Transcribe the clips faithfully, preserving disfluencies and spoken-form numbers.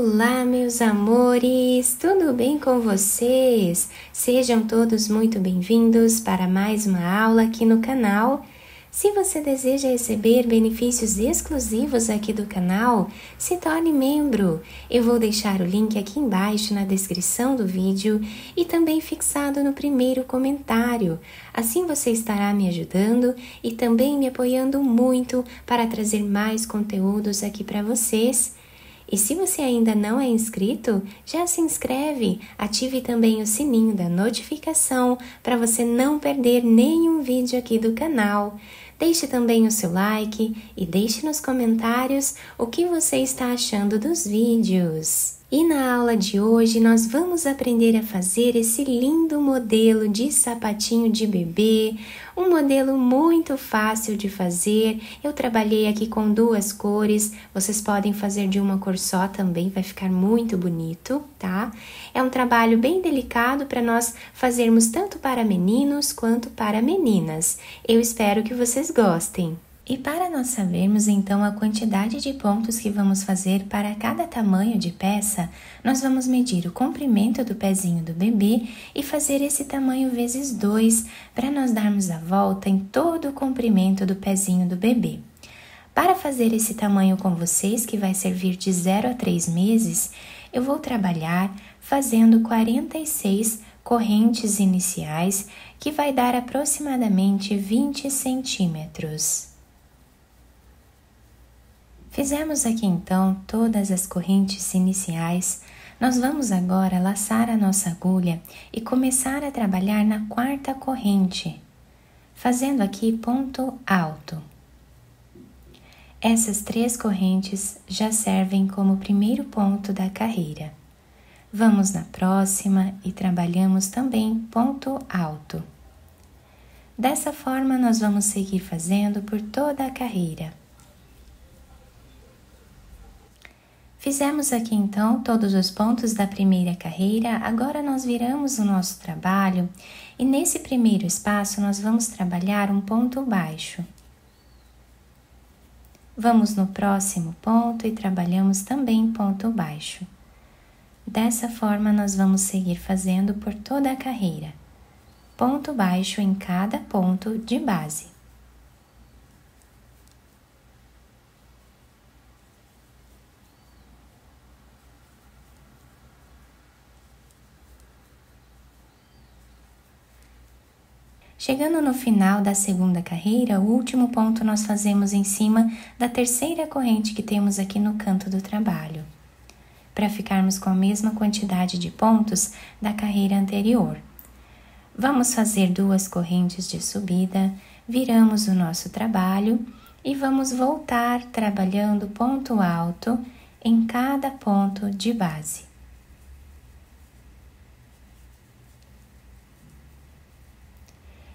Olá, meus amores! Tudo bem com vocês? Sejam todos muito bem-vindos para mais uma aula aqui no canal. Se você deseja receber benefícios exclusivos aqui do canal, se torne membro. Eu vou deixar o link aqui embaixo na descrição do vídeo e também fixado no primeiro comentário. Assim você estará me ajudando e também me apoiando muito para trazer mais conteúdos aqui para vocês. E se você ainda não é inscrito, já se inscreve, ative também o sininho da notificação para você não perder nenhum vídeo aqui do canal. Deixe também o seu like e deixe nos comentários o que você está achando dos vídeos. E na aula de hoje nós vamos aprender a fazer esse lindo modelo de sapatinho de bebê, um modelo muito fácil de fazer. Eu trabalhei aqui com duas cores, vocês podem fazer de uma cor só também, vai ficar muito bonito, tá? É um trabalho bem delicado para nós fazermos tanto para meninos quanto para meninas. Eu espero que vocês gostem. E para nós sabermos então a quantidade de pontos que vamos fazer para cada tamanho de peça, nós vamos medir o comprimento do pezinho do bebê e fazer esse tamanho vezes dois para nós darmos a volta em todo o comprimento do pezinho do bebê. Para fazer esse tamanho com vocês, que vai servir de zero a três meses, eu vou trabalhar fazendo quarenta e seis correntes iniciais, que vai dar aproximadamente vinte centímetros. Fizemos aqui então todas as correntes iniciais, nós vamos agora laçar a nossa agulha e começar a trabalhar na quarta corrente, fazendo aqui ponto alto. Essas três correntes já servem como primeiro ponto da carreira. Vamos na próxima e trabalhamos também ponto alto. Dessa forma nós vamos seguir fazendo por toda a carreira. Fizemos aqui então todos os pontos da primeira carreira, agora nós viramos o nosso trabalho e nesse primeiro espaço nós vamos trabalhar um ponto baixo. Vamos no próximo ponto e trabalhamos também ponto baixo. Dessa forma nós vamos seguir fazendo por toda a carreira, ponto baixo em cada ponto de base. Chegando no final da segunda carreira, o último ponto nós fazemos em cima da terceira corrente que temos aqui no canto do trabalho, para ficarmos com a mesma quantidade de pontos da carreira anterior. Vamos fazer duas correntes de subida, viramos o nosso trabalho e vamos voltar trabalhando ponto alto em cada ponto de base.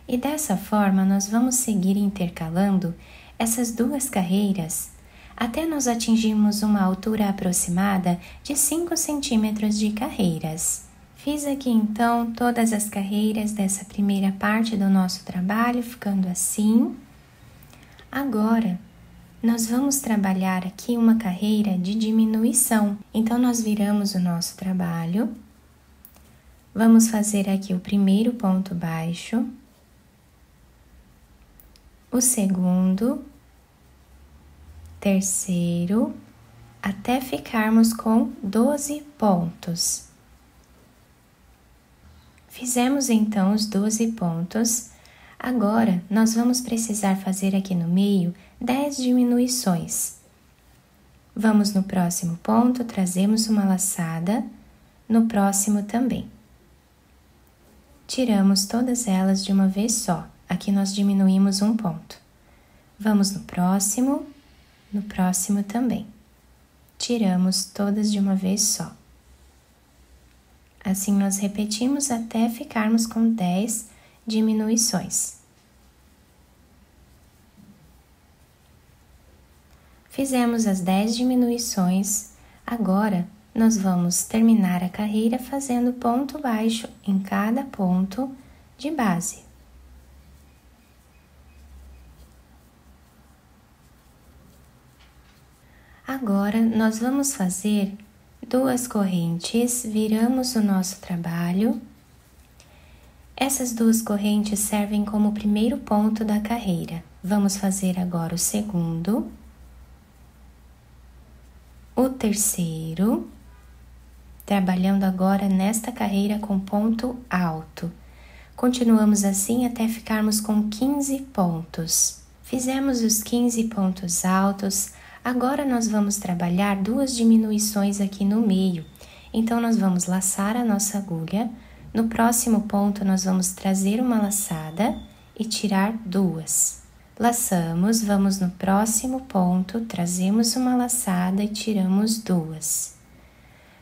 E dessa forma, nós vamos seguir intercalando essas duas carreiras até nós atingirmos uma altura aproximada de cinco centímetros de carreiras. Fiz aqui então todas as carreiras dessa primeira parte do nosso trabalho, ficando assim. Agora, nós vamos trabalhar aqui uma carreira de diminuição. Então, nós viramos o nosso trabalho. Vamos fazer aqui o primeiro ponto baixo, o segundo, terceiro, até ficarmos com doze pontos. Fizemos então os doze pontos. Agora, nós vamos precisar fazer aqui no meio dez diminuições. Vamos no próximo ponto, trazemos uma laçada, no próximo também. Tiramos todas elas de uma vez só. Aqui nós diminuímos um ponto. Vamos no próximo, no próximo também. Tiramos todas de uma vez só. Assim, nós repetimos até ficarmos com dez diminuições. Fizemos as dez diminuições. Agora, nós vamos terminar a carreira fazendo ponto baixo em cada ponto de base. Agora, nós vamos fazer duas correntes, viramos o nosso trabalho. Essas duas correntes servem como primeiro ponto da carreira. Vamos fazer agora o segundo, o terceiro, trabalhando agora nesta carreira com ponto alto. Continuamos assim até ficarmos com quinze pontos. Fizemos os quinze pontos altos, agora nós vamos trabalhar duas diminuições aqui no meio. Então, nós vamos laçar a nossa agulha, no próximo ponto nós vamos trazer uma laçada e tirar duas. Laçamos, vamos no próximo ponto, trazemos uma laçada e tiramos duas.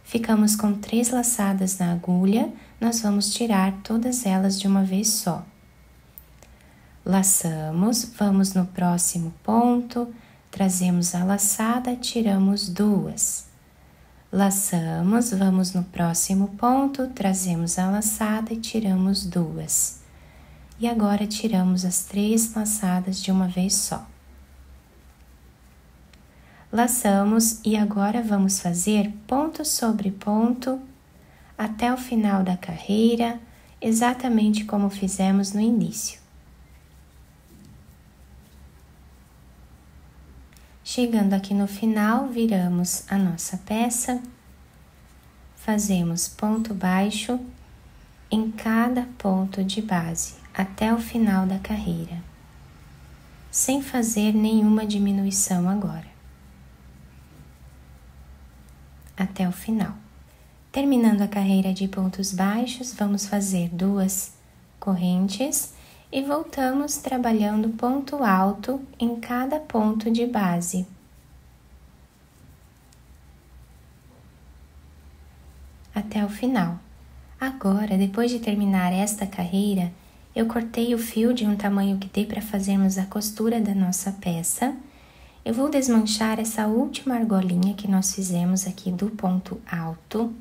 Ficamos com três laçadas na agulha, nós vamos tirar todas elas de uma vez só. Laçamos, vamos no próximo ponto, trazemos a laçada, tiramos duas. Laçamos, vamos no próximo ponto, trazemos a laçada e tiramos duas. E agora tiramos as três laçadas de uma vez só. Laçamos e agora vamos fazer ponto sobre ponto até o final da carreira, exatamente como fizemos no início. Chegando aqui no final, viramos a nossa peça, fazemos ponto baixo em cada ponto de base, até o final da carreira, sem fazer nenhuma diminuição agora, até o final. Terminando a carreira de pontos baixos, vamos fazer duas correntes e voltamos trabalhando ponto alto em cada ponto de base. Até o final. Agora, depois de terminar esta carreira, eu cortei o fio de um tamanho que dê para fazermos a costura da nossa peça. Eu vou desmanchar essa última argolinha que nós fizemos aqui do ponto alto.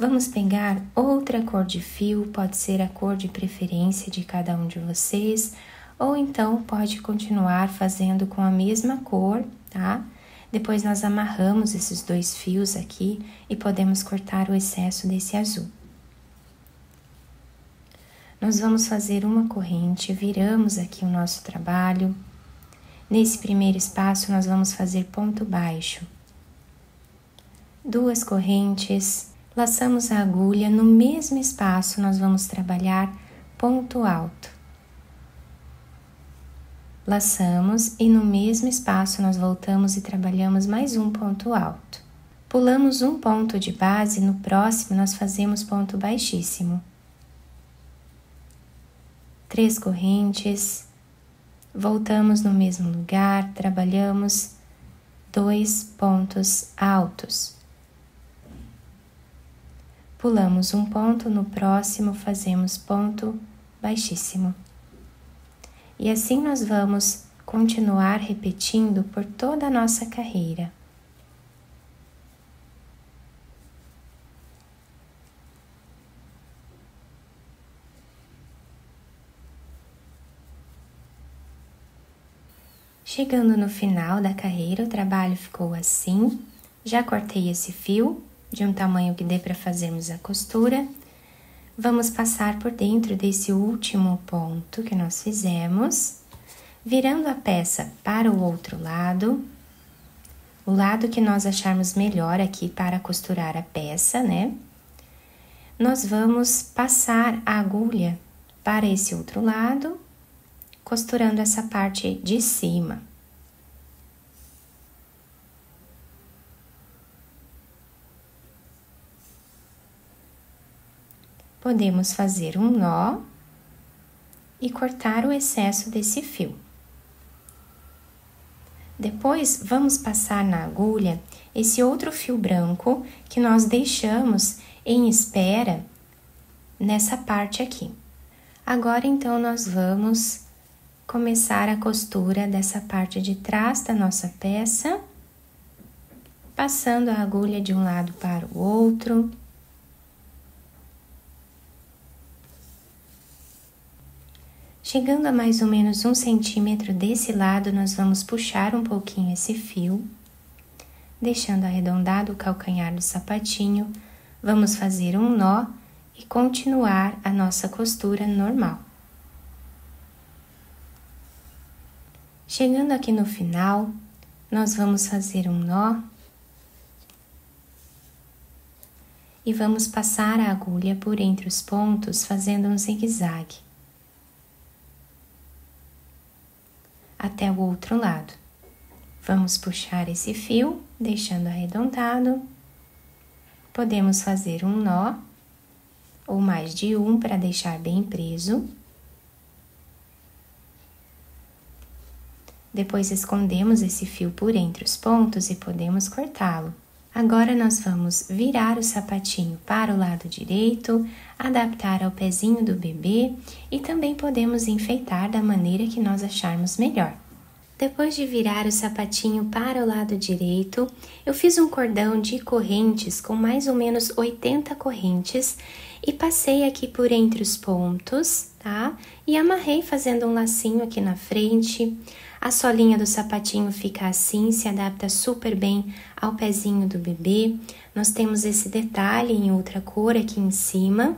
Vamos pegar outra cor de fio, pode ser a cor de preferência de cada um de vocês, ou então pode continuar fazendo com a mesma cor, tá? Depois nós amarramos esses dois fios aqui e podemos cortar o excesso desse azul. Nós vamos fazer uma corrente, viramos aqui o nosso trabalho. Nesse primeiro espaço, nós vamos fazer ponto baixo. Duas correntes. Laçamos a agulha, no mesmo espaço nós vamos trabalhar ponto alto. Laçamos e no mesmo espaço nós voltamos e trabalhamos mais um ponto alto. Pulamos um ponto de base, no próximo nós fazemos ponto baixíssimo. Três correntes, voltamos no mesmo lugar, trabalhamos dois pontos altos. Pulamos um ponto, no próximo fazemos ponto baixíssimo. E assim nós vamos continuar repetindo por toda a nossa carreira. Chegando no final da carreira, o trabalho ficou assim. Já cortei esse fio de um tamanho que dê para fazermos a costura. Vamos passar por dentro desse último ponto que nós fizemos, virando a peça para o outro lado, o lado que nós acharmos melhor aqui para costurar a peça, né? Nós vamos passar a agulha para esse outro lado, costurando essa parte de cima. Podemos fazer um nó e cortar o excesso desse fio. Depois, vamos passar na agulha esse outro fio branco que nós deixamos em espera nessa parte aqui. Agora, então, nós vamos começar a costura dessa parte de trás da nossa peça, passando a agulha de um lado para o outro. Chegando a mais ou menos um centímetro desse lado, nós vamos puxar um pouquinho esse fio, deixando arredondado o calcanhar do sapatinho, vamos fazer um nó e continuar a nossa costura normal. Chegando aqui no final, nós vamos fazer um nó e vamos passar a agulha por entre os pontos, fazendo um zigue-zague até o outro lado. Vamos puxar esse fio, deixando arredondado. Podemos fazer um nó ou mais de um para deixar bem preso. Depois escondemos esse fio por entre os pontos e podemos cortá-lo. Agora nós vamos virar o sapatinho para o lado direito, adaptar ao pezinho do bebê e também podemos enfeitar da maneira que nós acharmos melhor. Depois de virar o sapatinho para o lado direito, eu fiz um cordão de correntes com mais ou menos oitenta correntes e passei aqui por entre os pontos, tá? E amarrei fazendo um lacinho aqui na frente. A solinha do sapatinho fica assim, se adapta super bem ao pezinho do bebê. Nós temos esse detalhe em outra cor aqui em cima.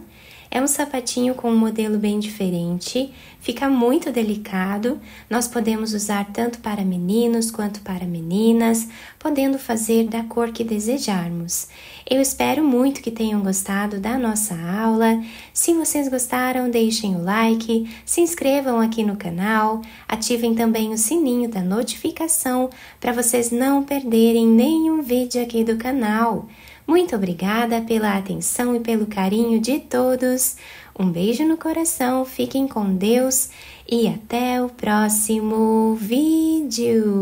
É um sapatinho com um modelo bem diferente, fica muito delicado. Nós podemos usar tanto para meninos quanto para meninas, podendo fazer da cor que desejarmos. Eu espero muito que tenham gostado da nossa aula. Se vocês gostaram, deixem o like, se inscrevam aqui no canal, ativem também o sininho da notificação para vocês não perderem nenhum vídeo aqui do canal. Muito obrigada pela atenção e pelo carinho de todos. Um beijo no coração, fiquem com Deus e até o próximo vídeo.